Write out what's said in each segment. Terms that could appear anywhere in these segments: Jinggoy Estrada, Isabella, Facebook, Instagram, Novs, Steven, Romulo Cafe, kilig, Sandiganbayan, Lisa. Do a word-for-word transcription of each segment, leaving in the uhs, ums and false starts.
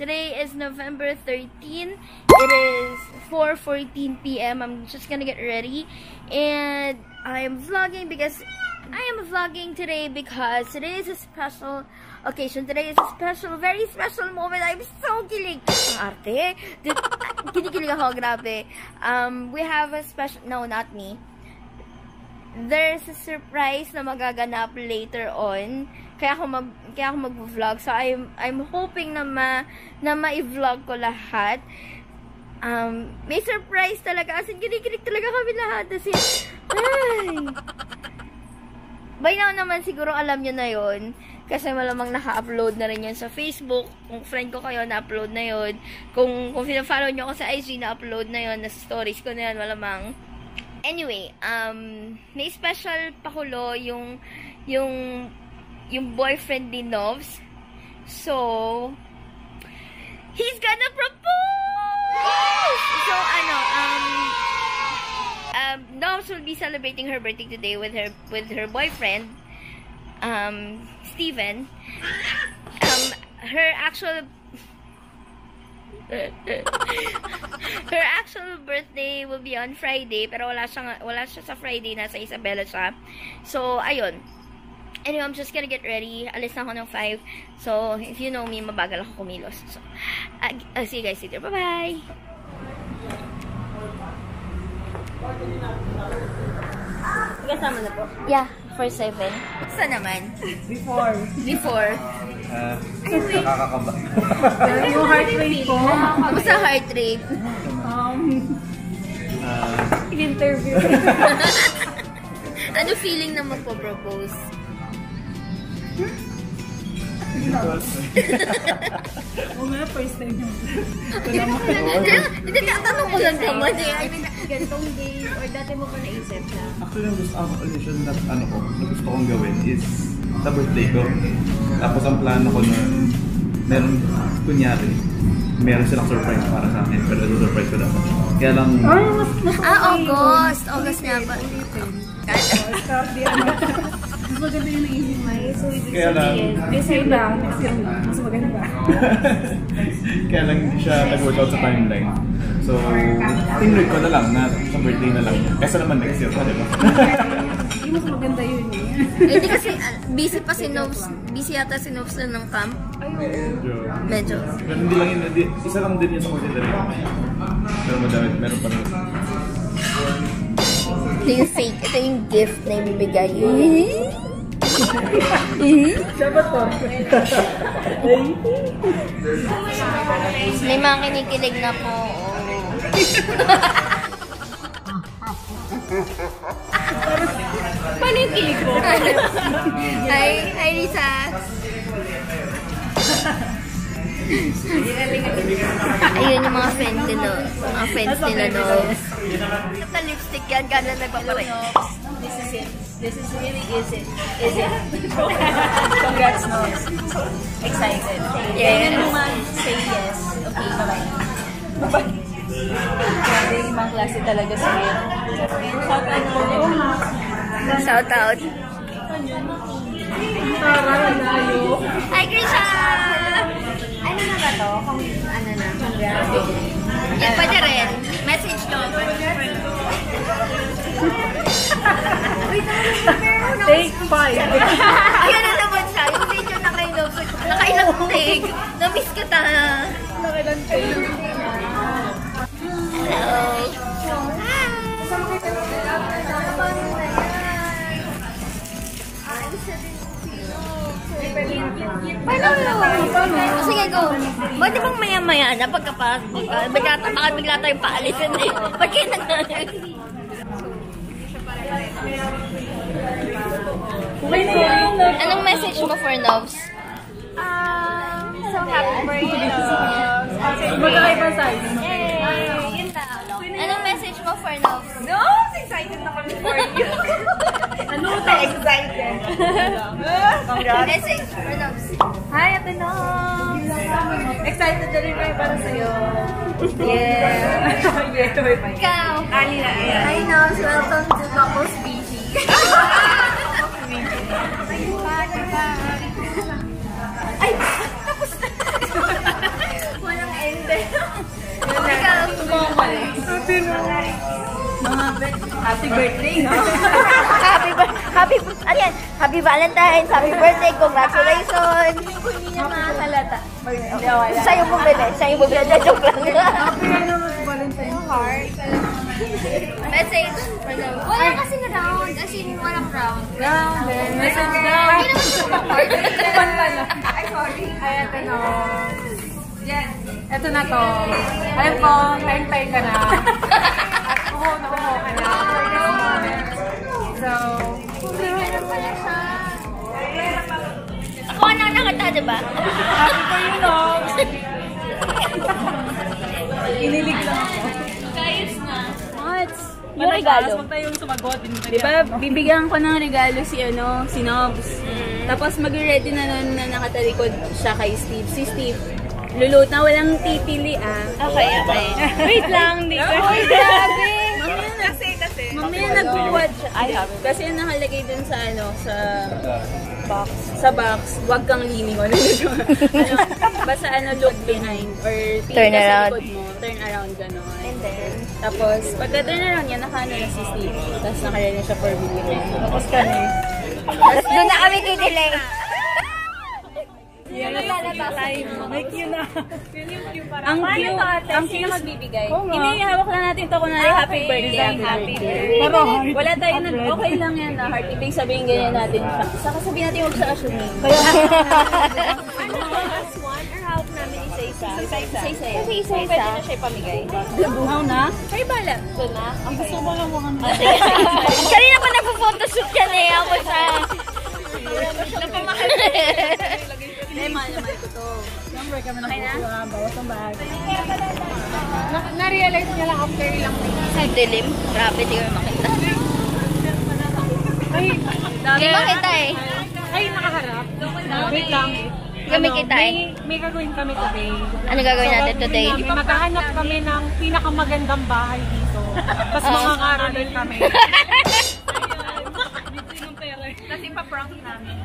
Today is November thirteenth. It is four fourteen p m I'm just gonna get ready, and I am vlogging because I am vlogging today because today is a special occasion. Today is a special, very special moment. I'm so kilig. Ang arte. Kinikilig ako, grabe. Um, we have a special. No, not me. There's a surprise na magaganap later on. Kaya ako mag kaya ako mag-vlog. So I'm I'm hoping na ma na ma-vlog ko lahat. Um, may surprise talaga. As in, kinikilig talaga kami lahat. As in, ay. By now naman siguro alam niyo na 'yon kasi malamang naka-upload na rin 'yan sa Facebook. Kung friend ko kayo, na-upload na 'yon. Kung kung fina-follow niyo ako sa I G, na-upload na 'yon, na stories ko na 'yan malamang. Anyway, um, may special pakulo yung, yung, yung boyfriend ni Novs. So, he's gonna propose! So, ano, um, um, Novs will be celebrating her birthday today with her, with her boyfriend, um, Steven. Um, her actual... Her actual birthday will be on Friday, pero wala siya, wala siya sa Friday, nasa Isabella siya. So, ayun. Anyway, I'm just gonna get ready. Alis na ako ng five. So, if you know me, mabagal ako kumilos. So, uh, uh, see you guys later. Bye-bye! Kasama na po? Yeah, for seven. Sa naman? Before. Before. Uh, nakakakaba. Pero yung heart rate ko. Basta heart rate. Um, uh, interview. Ano feeling na magpo-propose? O nga, first time yun. Hindi, tatanong ko lang naman eh. I mean, gantong day, or dati mo ko naisip na? Ako lang gusto ako, na ano ko, na gusto kong gawin is sa birthday ko. Tapos ang plano ko na meron, kunyari, meron silang surprise para sa akin, pero surprise ko dapat. Kaya lang... Ah, August! August nga ba? Mas maganda yung naisip may, so ibig sabihin, eh sa'yo ba? Mas maganda ba? Kaya lang hindi siya nag-workout sa timeline. So, tinrate ko na lang na sa birthday na lang niya. Kesa naman next year pa, diba? Hindi mas maganda yun eh. Hindi kasi busy pa si Novs, busy yata si Novs na ng camp. Medyo. Medyo. Pero hindi lang yun, isa lang din yun sa consideration. Pero madami, meron pa naman. Ito yung fake, ito yung gift na ibibigay. Dapat po. May mga kinikilig na po. Paano yung kilig ko? Hi, hi Lisa. Ayun yung mga friends nila. Mga friends nila Novs. Ito na lipstick yan. Gano'n nagpaparay. This is it. This is really is it. Is it? Congrats, Novs. Excited. Kaya naman, say yes. Okay, bye-bye. Bye-bye. Grabe yung mga klase talaga sa iyo. Shout out mo yun. Shout out. Hi, Grisha! Ano na ba to? Kung ano na? Yan pwede rin. Message nyo. Take five. Yan na naman siya. Yung video na kayo Novs. Nakailang take. Namiss ka ta. Nakailang take. Hello. Paano? Sige, go. Ba't di bang maya-maya na pagkapas? Baka bigla tayong paalis yun eh. Ba't kayo nangalan? Anong message mo for Novs? Ah, Magkakaibang size. Yay! Anong message mo for Novs? Novs! Excited na kami for you! Ano ito? Excited! Message for Novs. Hi, Ate Novs! Excited na rin kayo para sa'yo. Yeah! Ikaw! Hi, Novs! Welcome to Couples B G. Ay! Tapos na! Walang ende. Ikaw! Happy birthday! Happy birthday! Happy birthday! Happy Valentine's! Happy birthday! Congratulations! Hindi niya makakalata. Sa'yo bumili. Sa'yo bumili. Joke lang. Happy Valentine's heart. Message. Wala kasing round. As in, walang round. Round. Message down. Hindi naman support. I'm sorry. Ay, ito na. Yes. Ito na to. Alam ko, time-time ka na. Oo, nakuha ka na. So, meron pala siya. Ako na nakata, diba? Happy for you, Novs. Inilig lang ako. Kayos na. What? Yung regalo. Huwag tayong sumagot. Diba, bibigyan ko ng regalo si ano, si Novs. Tapos mag-ready na nun na nakatalikod siya kay Steve. Si Steve, lulut na walang titili ah. Okay, okay. Wait lang, hindi ko. Uy, grabe! Mamaya nag-watch siya. Kasi yung nakalagay dun sa ano, sa box. Sa box, huwag kang limingon. Ano, basta ano, look behind or tingin ka sa likod mo. Turn around, gano'n. And then? Tapos, pagka-turn around niya, nakano na si Steve. Tapos nakalala na siya for video. Tapos kami. Tapos doon na kami titilay. Yan na talabasan mo. May cue na. Ang cue, ang cue na magbibigay. Inihawak lang natin ito kung nari happy birthday. Happy birthday. Wala tayo nag, okay lang yan na heart. Ibig sabihin ganyan natin. Saka sabihin natin huwag sa assuming. Ano, last one or hawak namin isa-isa? Isa-isa. Kasi isa-isa. Pwede na siya ipamigay. How na? Kaya bala. Ito na. Ang gusto mo lang mong ano. Kanina pa nagpo-photoshoot yan eh. Ako sa... Napamahal ko eh. Mahal-mahal ko to. Number kami ng puso nga. Bawas ang bahag. Na-realize niya lang after ilang minutes. Sa dilim. Grabe, di ko makita. Ay, di makita eh. Ay, nakaharap. Wait lang. Kami kita eh. May gagawin kami today. Ano gagawin natin today? Magkahanap kami ng pinakamagandang bahay dito. Tapos makakaralin kami. Tapos ipaprank namin.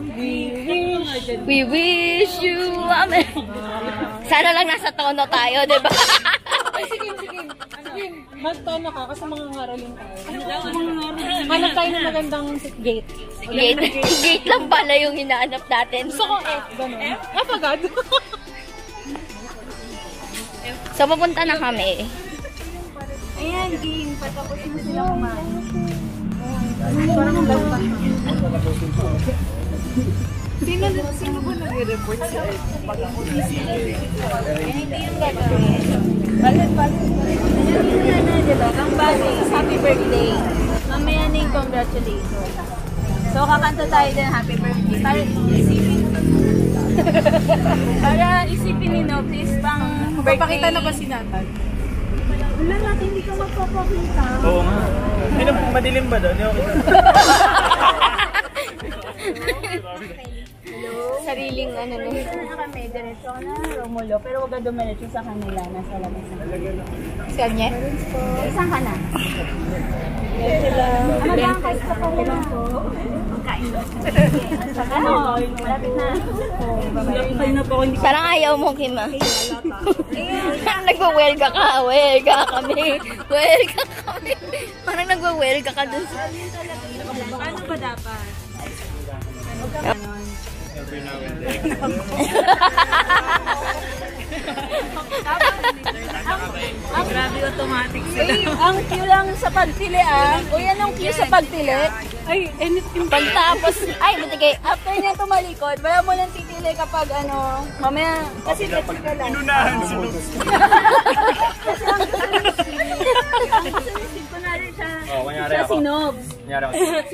We wish, we wish you a merry. Sana lang nasa tono tayo, di ba? Sige, sige. Mag-tono ka kasi mangangaralin tayo. Hanap tayo ng magandang gate. Gate? Gate lang pala yung hinahanap natin. Gusto ko F. F agad. So, papunta na kami. Ayan, game. Patapos na sila kumain. Parang ang basta. Sino ba nag-report siya? Hindi yung gagawin. Balit-balit. Yun na na, diba? Ang bagay, happy birthday. Mamaya na yung congratulations. So, kakanta tayo din happy birthday. Para isipin. Para isipin ni Novs, please, pang birthday. Papakita na ba si Nathan? Wala natin, hindi ka magpapakita. Oo nga. Sino, madilim ba doon? Okay doon. Hello? Sariling ano na. Dito na kami, diretso ka na, Romulo. Pero huwag na dumiretso sa kanila. Nasa labas na kanila. Saan niya? Saan ka na? Ano lang, kahit sa kanila ko. Magkain mo. Ano? Malapit na. Parang ayaw mo, Kim, ah. Nagwa-welga ka. Welga kami. Welga kami. Parang nagwa-welga ka dun. Ano ba dapat? Every now and then. Grabe, automatic sila. Ang cue lang sa pagtili ah. O yan ang cue sa pagtili. Ay, anything. Pagtapos, ay, buti after niya tumalikod, wala mo lang titili kapag ano, mamaya. Kasi let's go lang. Inunahan si Novs. Kasi lang kasi kunwari siya, siya si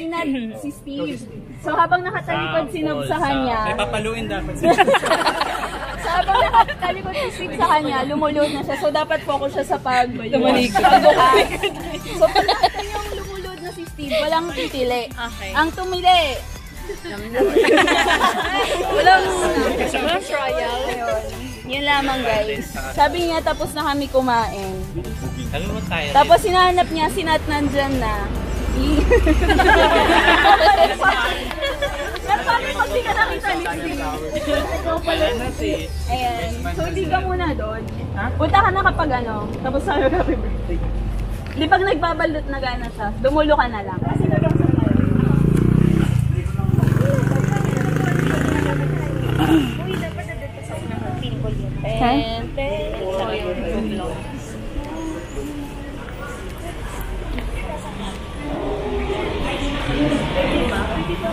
Novs. Si Steve. So habang nakatalikod si Novs sa kanya, ay papaluin dapat siya. So habang nakatalikot si Sig sa kanya, lumulod na siya. So, dapat focus siya sa pag-bukas. So, pag yung lumulod na si Steve, walang titili. Okay. Ang tumili. Walang trial. Yun lamang, guys. Sabi niya, tapos na kami kumain. Tapos sinahanap niya, sinat nandyan na. Paano pag di ka nakita ni Steve? Ikaw pala na si... Ayan. So, hindi ka muna doon. Punta ka na kapag ano, tapos sa happy birthday. Hindi pag nagbabalot na gana siya, dumulo ka na lang. Kasi na lang sa mga. Uy, dapat na dito sa mga pinball yun. Ten, ten. So, yung vlogs. Pwede ba? Pwede ba?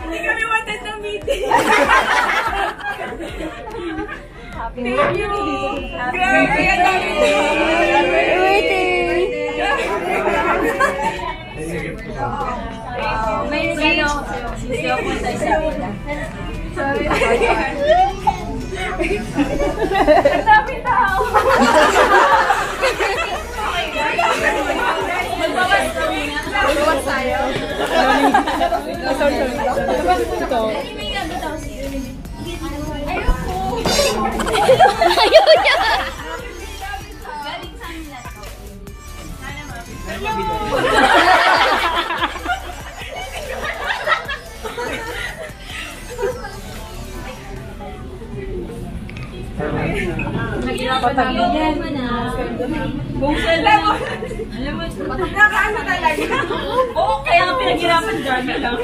Hindi kami wanted na meeting. Happy birthday. Happy birthday. May sayo sa'yo. Sisiyo ko sa Isabella. Sabi na yan. Sabi tao. Okay guys. Magbawas kami nga. Magbawas tayo. Sorry, sorry. Magbawas po ito. Hindi nga ba tao siya? Ayaw po. Ayaw niya. Galing sa amin lahat ako. Sana mabit. Nagpapatagyan. Nagpapatagyan. Buksan lang. Alam mo, nakakaano talaga. Oo, kaya nga pinahirapan dyan na lang.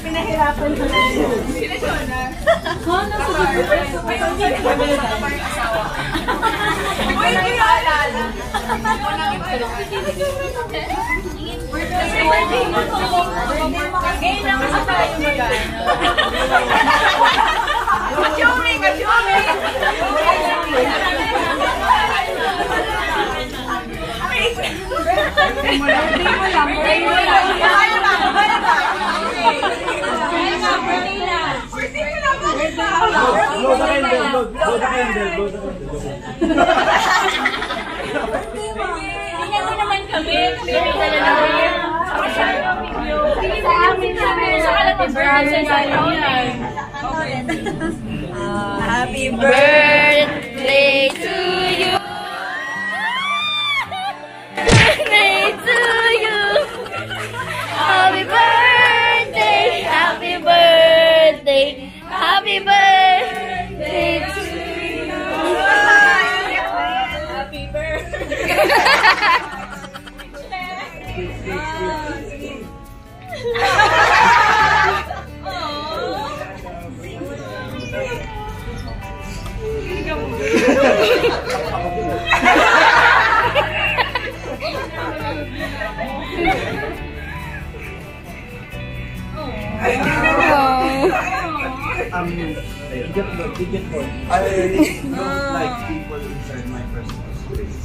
Pinahirapan na lang. Sila Shona. Ha? Nasusunod ko. Ayaw niya. Sabi na tayo parang asawa. Uy, hindi ko alala. Birthday. Birthday mo to. Ngayon lang kasi tayo magana. Kachoming! Kachoming! Birthday mo lang! Birthday mo lang! Birthday mo lang! Kaya ba? Kaya ba? Kaya ba? Birthday lang! Birthday mo lang! Birthday mo lang! Blow the candle! Blow the candle! Blow the candle! Hindi mo naman kami! Hindi mo naman! Hindi mo namin kami! Sa kalapag-birthday sa online! Happy birthday to you. Birthday to you. Happy birthday. Happy birthday. Happy birthday to you. Happy birthday. Um, I get the ticket for it. I don't like people inside my personal space.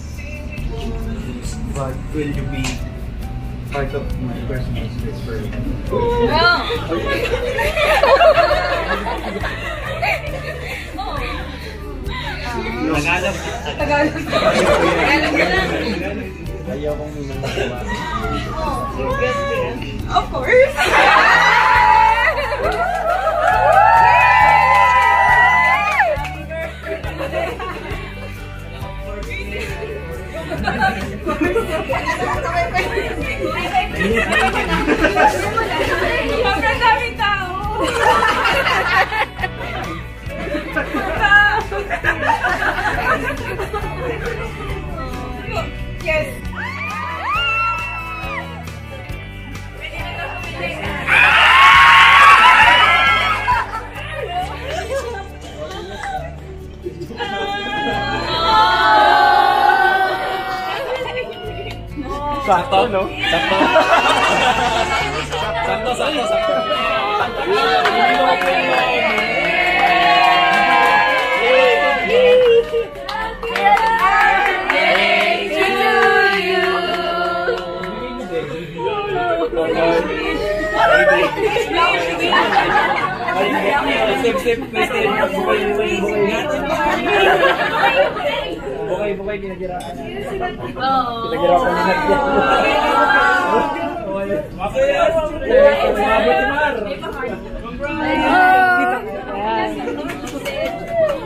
But will you be part of my personal space for you? No! Tagalog. Tagalog. Tagalog ka lang. Ayaw kong minagawa. Of course! Sakto, no? Sakto. Sakto, sakto, sakto. Bukay-bukay, pinagiraan na. Pinagiraan na. Masaya!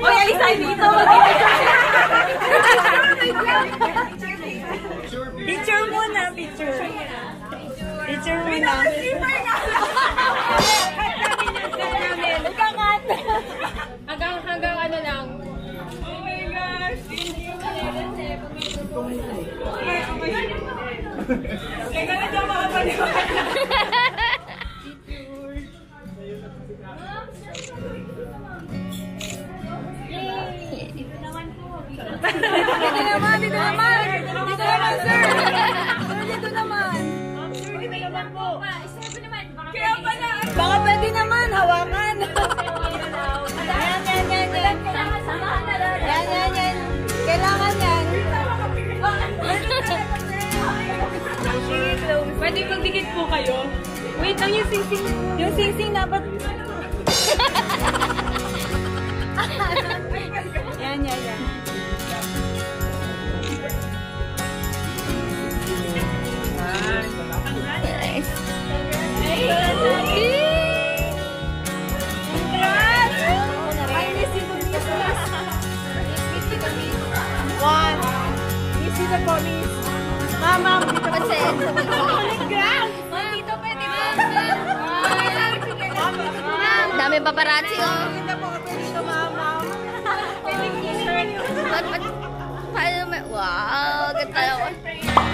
Oy, Lisa, dito! Picture muna, picture. Picture muna. Hanggang, hanggang ano lang. Oh my gosh! Teka na dyan, mga paniwala. Dito naman po. Dito naman, dito naman. Dito naman, sir. Dito naman. Dito naman po. Kaya pala. Baka pwede naman, hawakan. Kailangan yan. Pwede magdikit po kayo. Wait lang yung sing-sing. Yung sing-sing dapat... Yan, yan, yan. Mama, dito po. Congrats! Dito pwede po. Dami paparazzi, oh. Dito po, pwede ito, mama. Pwede ito. Wow, ganda.